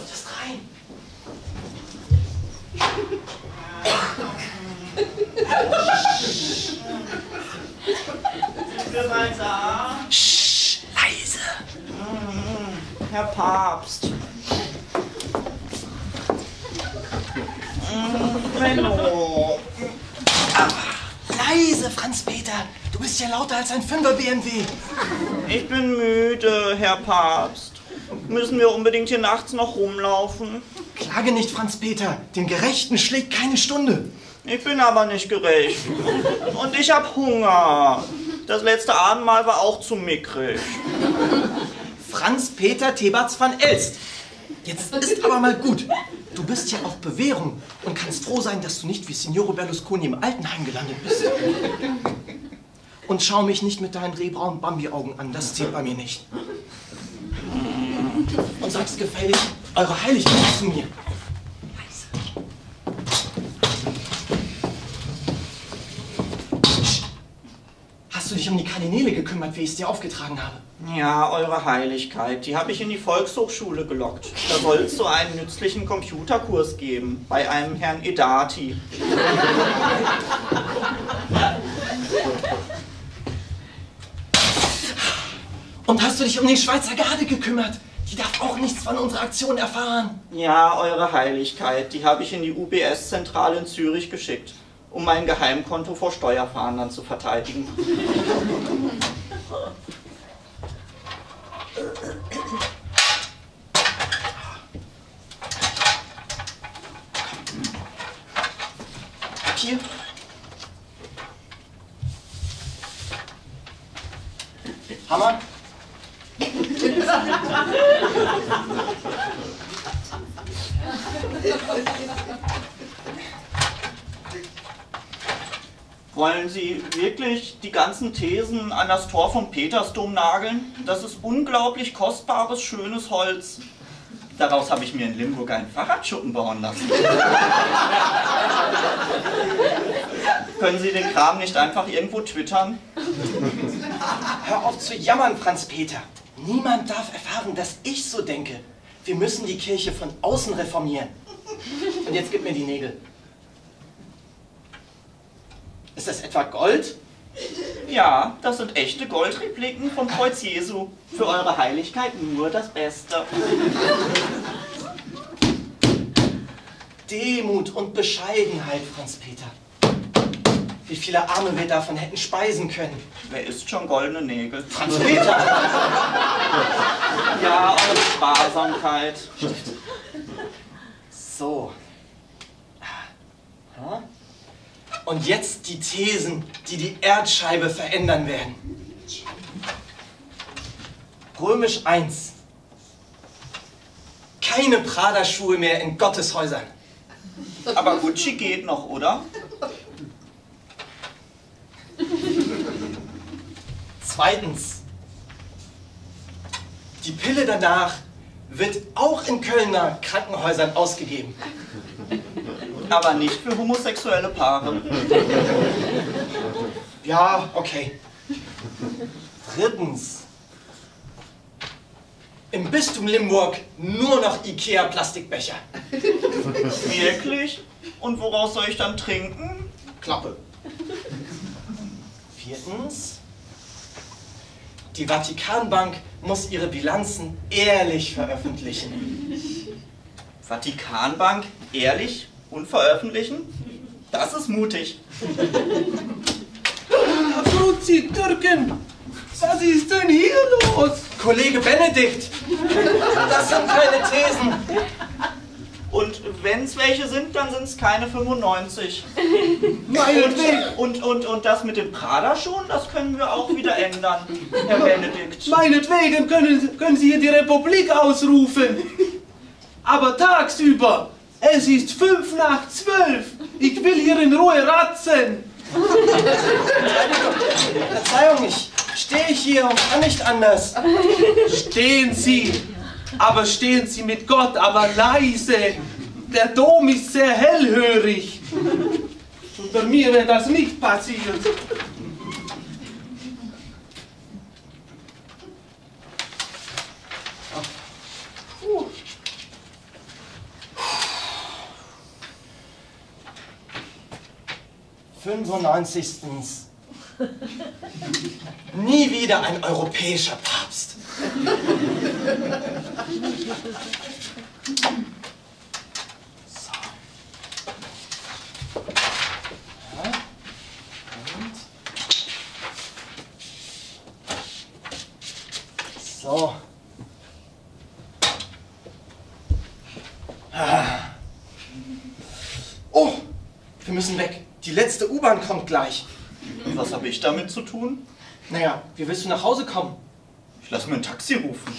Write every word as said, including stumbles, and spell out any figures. kommt das rein. Sch, leise. Herr Papst. Menno. Leise, Franz Peter. Du bist ja lauter als ein Fünfer B M W. Ich bin müde, Herr Papst. Müssen wir unbedingt hier nachts noch rumlaufen? Klage nicht, Franz Peter. Den Gerechten schlägt keine Stunde. Ich bin aber nicht gerecht. Und ich habe Hunger. Das letzte Abendmahl war auch zu mickrig. Franz Peter Tebartz van Elst. Jetzt ist aber mal gut. Du bist ja auf Bewährung und kannst froh sein, dass du nicht wie Signor Berlusconi im Altenheim gelandet bist. Und schau mich nicht mit deinen rehbraunen Bambi-Augen an. Das zählt bei mir nicht. Und sagst gefällig Eure Heiligkeit zu mir. Hast du dich um die Kardinäle gekümmert, wie ich es dir aufgetragen habe? Ja, Eure Heiligkeit, die habe ich in die Volkshochschule gelockt. Da soll es so einen nützlichen Computerkurs geben, bei einem Herrn Edati. Und hast du dich um die Schweizer Garde gekümmert? Die darf auch nichts von unserer Aktion erfahren. Ja, Eure Heiligkeit, die habe ich in die U B S-Zentrale in Zürich geschickt, um mein Geheimkonto vor Steuerfahndern zu verteidigen. Papier. Hammer. Wollen Sie wirklich die ganzen Thesen an das Tor von Petersdom nageln? Das ist unglaublich kostbares, schönes Holz. Daraus habe ich mir in Limburg einen Fahrradschuppen bauen lassen. Können Sie den Kram nicht einfach irgendwo twittern? Hör auf zu jammern, Franz Peter. Niemand darf erfahren, dass ich so denke. Wir müssen die Kirche von außen reformieren. Und jetzt gib mir die Nägel. Ist das etwa Gold? Ja, das sind echte Goldrepliken vom Kreuz Jesu. Für Eure Heiligkeit nur das Beste. Demut und Bescheidenheit, Franz Peter. Wie viele Arme wir davon hätten speisen können. Wer isst schon goldene Nägel? Franz Peter! Ja, eure Sparsamkeit. So. Und jetzt die Thesen, die die Erdscheibe verändern werden. Römisch eins. Keine Prada-Schuhe mehr in Gotteshäusern. Aber Gucci geht noch, oder? Zweitens, die Pille danach wird auch in Kölner Krankenhäusern ausgegeben. Aber nicht für homosexuelle Paare. Ja, okay. Drittens, im Bistum Limburg nur noch Ikea-Plastikbecher. Wirklich? Und woraus soll ich dann trinken? Klappe. Viertens, die Vatikanbank muss ihre Bilanzen ehrlich veröffentlichen. Vatikanbank ehrlich und veröffentlichen? Das ist mutig. Fruzi, Türken! Was ist denn hier los? Kollege Benedikt! Das sind keine Thesen. Und wenn es welche sind, dann sind es keine fünfundneunzig. Nein, und, und, und, und das mit dem Prada schon, das können wir auch wieder ändern, Herr Benedikt. Meinetwegen können, können Sie hier die Republik ausrufen. Aber tagsüber, es ist fünf nach zwölf. Ich will hier in Ruhe ratzen. Verzeihung, ich stehe hier und kann nicht anders. Stehen Sie. Aber stehen Sie mit Gott, aber leise. Der Dom ist sehr hellhörig. Unter mir wäre das nicht passiert. fünfundneunzigsten Nie wieder ein europäischer Papst. So. Ja. Und. So. Ah. Oh, wir müssen weg. Die letzte U-Bahn kommt gleich. Und was habe ich damit zu tun? Naja, wie willst du nach Hause kommen? Ich lasse mir ein Taxi rufen.